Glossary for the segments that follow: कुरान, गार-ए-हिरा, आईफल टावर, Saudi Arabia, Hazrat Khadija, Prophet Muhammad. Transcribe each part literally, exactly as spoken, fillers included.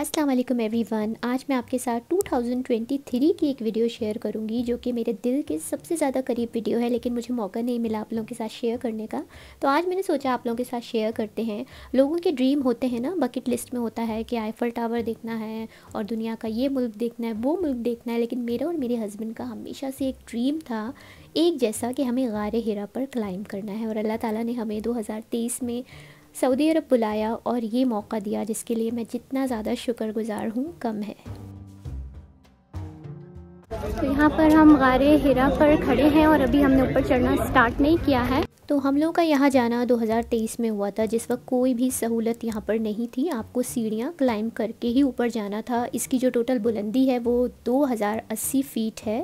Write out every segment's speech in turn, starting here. अस्सलाम वालेकुम एवरीवन। आज मैं आपके साथ टू थाउज़ेंड ट्वेंटी थ्री की एक वीडियो शेयर करूंगी जो कि मेरे दिल के सबसे ज़्यादा करीब वीडियो है, लेकिन मुझे मौका नहीं मिला आप लोगों के साथ शेयर करने का। तो आज मैंने सोचा आप लोगों के साथ शेयर करते हैं। लोगों के ड्रीम होते हैं ना, बकेट लिस्ट में होता है कि आईफल टावर देखना है और दुनिया का ये मुल्क देखना है, वो मुल्क देखना है। लेकिन मेरा और मेरे हस्बैंड का हमेशा से एक ड्रीम था एक जैसा कि हमें गार-ए-हिरा पर क्लाइंब करना है। और अल्लाह ताला ने हमें दो हज़ार तेईस में सऊदी अरब बुलाया और ये मौका दिया, जिसके लिए मैं जितना ज़्यादा शुक्रगुजार हूँ कम है। तो यहाँ पर हम गार-ए-हिरा पर खड़े हैं और अभी हमने ऊपर चढ़ना स्टार्ट नहीं किया है। तो हम लोगों का यहाँ जाना दो हज़ार तेईस में हुआ था, जिस वक्त कोई भी सहूलत यहाँ पर नहीं थी। आपको सीढ़ियाँ क्लाइंब करके ही ऊपर जाना था। इसकी जो टोटल बुलंदी है वो दो हज़ार अस्सी फीट है।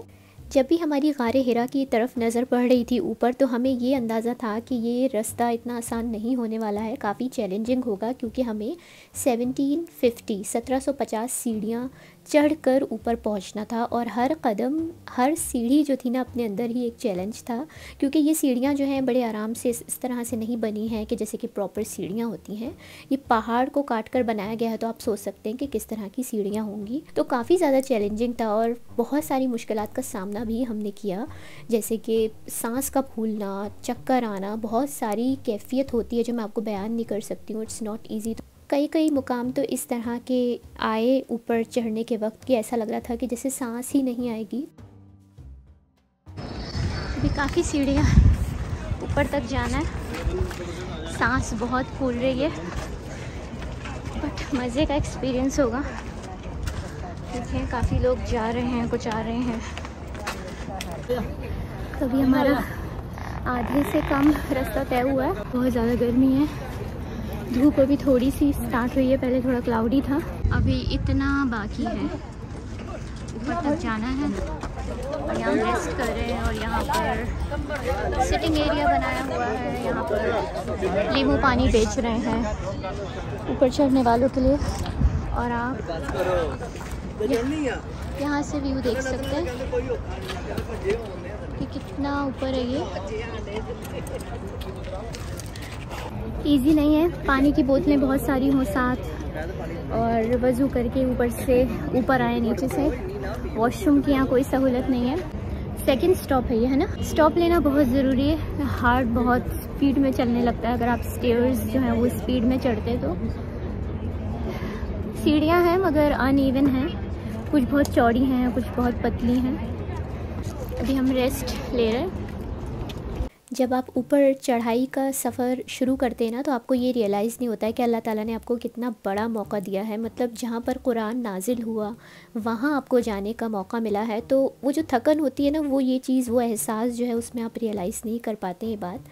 जब भी हमारी गार-ए-हिरा की तरफ नज़र पड़ रही थी ऊपर, तो हमें ये अंदाज़ा था कि ये रास्ता इतना आसान नहीं होने वाला है, काफ़ी चैलेंजिंग होगा, क्योंकि हमें सेवनटीन फिफ्टी सत्रह सौ पचास सीढ़ियाँ चढ़ कर ऊपर पहुँचना था। और हर कदम, हर सीढ़ी जो थी ना, अपने अंदर ही एक चैलेंज था, क्योंकि ये सीढ़ियाँ जो हैं बड़े आराम से इस तरह से नहीं बनी हैं कि जैसे कि प्रॉपर सीढ़ियाँ होती हैं। ये पहाड़ को काट कर बनाया गया है, तो आप सोच सकते हैं कि किस तरह की सीढ़ियाँ होंगी। तो काफ़ी ज़्यादा चैलेंजिंग था और बहुत सारी मुश्किलात का सामना भी हमने किया, जैसे कि सांस का फूलना, चक्कर आना, बहुत सारी कैफियत होती है जो मैं आपको बयान नहीं कर सकती हूँ। It's not easy. कई कई मुकाम तो इस तरह के आए ऊपर चढ़ने के वक्त कि ऐसा लग रहा था कि जैसे सांस ही नहीं आएगी। अभी काफ़ी सीढ़ियाँ ऊपर तक जाना है। सांस बहुत फूल रही है, बट मज़े का एक्सपीरियंस होगा। देखिए काफ़ी लोग जा रहे हैं, कुछ आ रहे हैं। अभी हमारा आधे से कम रास्ता तय हुआ है। बहुत ज़्यादा गर्मी है, धूप अभी थोड़ी सी स्टार्ट हुई है, पहले थोड़ा क्लाउडी था। अभी इतना बाकी है, ऊपर तक जाना है। और यहाँ रेस्ट कर रहे हैं और यहाँ पर सिटिंग एरिया बनाया हुआ है, यहाँ पर नींबू पानी बेच रहे हैं ऊपर चढ़ने वालों के लिए। और आप यहाँ से व्यू देख सकते हैं कि कितना ऊपर है। ये ईजी नहीं है, पानी की बोतलें बहुत सारी हों साथ, और वज़ू करके ऊपर से ऊपर आए नीचे से। वॉशरूम की यहाँ कोई सहूलत नहीं है। सेकंड स्टॉप है ये, है ना। स्टॉप लेना बहुत ज़रूरी है। हार्ट बहुत स्पीड में चलने लगता है अगर आप स्टेयर्स जो हैं वो स्पीड में चढ़ते। तो सीढ़ियाँ हैं मगर अनइवन हैं, कुछ बहुत चौड़ी हैं, कुछ बहुत पतली हैं। अभी हम रेस्ट ले रहे हैं। जब आप ऊपर चढ़ाई का सफ़र शुरू करते हैं ना, तो आपको ये रियलाइज़ नहीं होता है कि अल्लाह ताला ने आपको कितना बड़ा मौका दिया है। मतलब जहाँ पर कुरान नाजिल हुआ वहाँ आपको जाने का मौका मिला है। तो वो जो थकन होती है ना, वो ये चीज़, वो एहसास जो है उसमें आप रियलाइज़ नहीं कर पाते ये बात।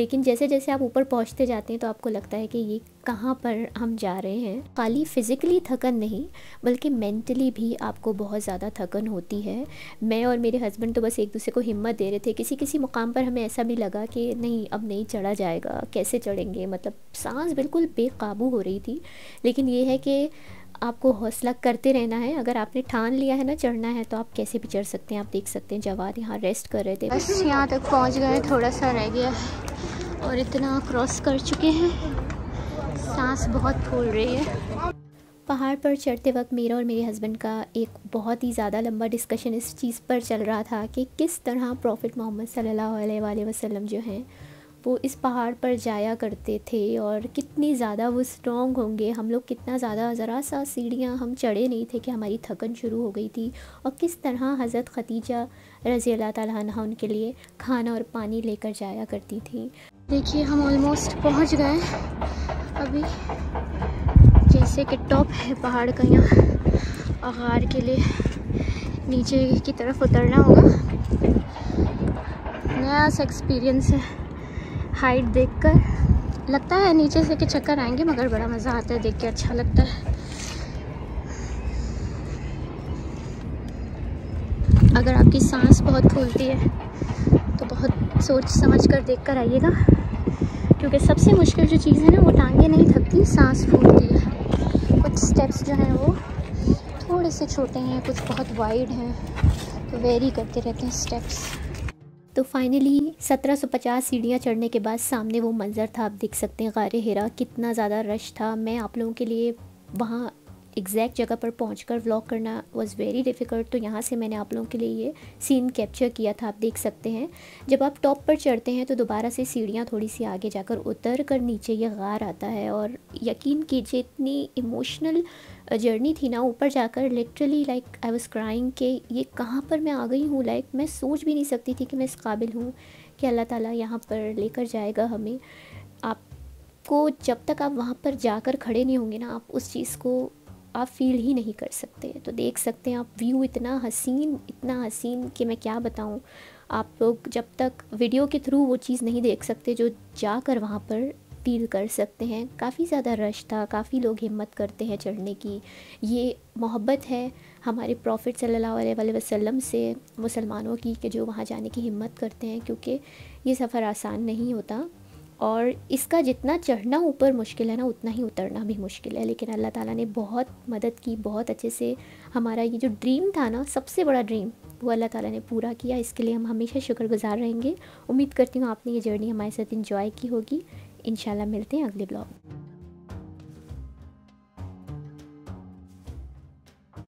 लेकिन जैसे जैसे आप ऊपर पहुँचते जाते हैं तो आपको लगता है कि ये कहाँ पर हम जा रहे हैं। खाली फ़िज़िकली थकन नहीं, बल्कि मेंटली भी आपको बहुत ज़्यादा थकन होती है। मैं और मेरे हस्बैंड तो बस एक दूसरे को हिम्मत दे रहे थे। किसी किसी मुकाम पर हमें ऐसा भी लगा कि नहीं, अब नहीं चढ़ा जाएगा, कैसे चढ़ेंगे, मतलब सांस बिल्कुल बेकाबू हो रही थी। लेकिन ये है कि आपको हौसला करते रहना है। अगर आपने ठान लिया है ना चढ़ना है, तो आप कैसे भी चढ़ सकते हैं। आप देख सकते हैं जवार यहाँ रेस्ट कर रहे थे। बस यहाँ तक पहुँच गए, थोड़ा सा रह गया और इतना क्रॉस कर चुके हैं। सांस बहुत फूल रही है। पहाड़ पर चढ़ते वक्त मेरा और मेरे हस्बैंड का एक बहुत ही ज़्यादा लंबा डिस्कशन इस चीज़ पर चल रहा था कि किस तरह प्रॉफिट मोहम्मद सल्लल्लाहु अलैहि वसल्लम जो हैं वो इस पहाड़ पर जाया करते थे और कितनी ज़्यादा वो स्ट्रॉन्ग होंगे। हम लोग कितना ज़्यादा, ज़रा सा सीढ़ियाँ हम चढ़े नहीं थे कि हमारी थकन शुरू हो गई थी। और किस तरह हज़रत खदीजा रज़ी अल्लाह तआला अन्हा उनके लिए खाना और पानी लेकर जाया करती थी। देखिए हम ऑलमोस्ट पहुँच गए। अभी जैसे कि टॉप है पहाड़ का, यहाँ अगार के लिए नीचे की तरफ उतरना होगा। नया सा एक्सपीरियंस है। हाइट देखकर लगता है नीचे से कि चक्कर आएंगे, मगर बड़ा मज़ा आता है, देख के अच्छा लगता है। अगर आपकी सांस बहुत फूलती है तो बहुत सोच समझ कर देख कर आइएगा, क्योंकि सबसे मुश्किल जो चीज़ है ना, वो टांगे नहीं थकती, सांस फूलती है। कुछ स्टेप्स जो हैं वो थोड़े से छोटे हैं, कुछ बहुत वाइड हैं, तो वेरी करते रहते हैं स्टेप्स। तो फाइनली सत्रह सौ पचास सीढ़ियाँ चढ़ने के बाद सामने वो मंज़र था। आप देख सकते हैं गार-ए-हिरा, कितना ज़्यादा रश था। मैं आप लोगों के लिए वहाँ एग्जैक्ट जगह पर पहुंचकर व्लॉग करना वाज वेरी डिफ़िकल्ट। तो यहाँ से मैंने आप लोगों के लिए ये सीन कैप्चर किया था, आप देख सकते हैं। जब आप टॉप पर चढ़ते हैं तो दोबारा से सीढ़ियाँ थोड़ी सी आगे जाकर उतर कर नीचे ये गार आता है, और यकीन कीजिए इतनी इमोशनल जर्नी थी ना, ऊपर जाकर literally like I was crying कि ये कहाँ पर मैं आ गई हूँ। लाइक मैं सोच भी नहीं सकती थी कि मैं इस काबिल हूँ कि अल्लाह ताला यहाँ पर लेकर जाएगा हमें। आपको जब तक आप वहाँ पर जाकर खड़े नहीं होंगे ना, आप उस चीज़ को आप फील ही नहीं कर सकते। तो देख सकते हैं आप, व्यू इतना हसीन, इतना हसीन कि मैं क्या बताऊँ। आप लोग जब तक वीडियो के थ्रू वो चीज़ नहीं देख सकते जो जाकर वहाँ पर फील कर सकते हैं। काफ़ी ज़्यादा रश था, काफ़ी लोग हिम्मत करते हैं चढ़ने की। ये मोहब्बत है हमारे प्रॉफिट सल्लल्लाहु अलैहि वसल्लम से मुसलमानों की कि जो वहाँ जाने की हिम्मत करते हैं, क्योंकि ये सफ़र आसान नहीं होता। और इसका जितना चढ़ना ऊपर मुश्किल है ना, उतना ही उतरना भी मुश्किल है। लेकिन अल्लाह ताला ने बहुत मदद की, बहुत अच्छे से हमारा ये जो ड्रीम था ना, सबसे बड़ा ड्रीम, वो अल्लाह ताला ने पूरा किया। इसके लिए हम हमेशा शुक्रगुजार रहेंगे। उम्मीद करती हूँ आपने ये जर्नी हमारे साथ इंजॉय की होगी। इंशाल्लाह मिलते हैं अगले ब्लॉग में।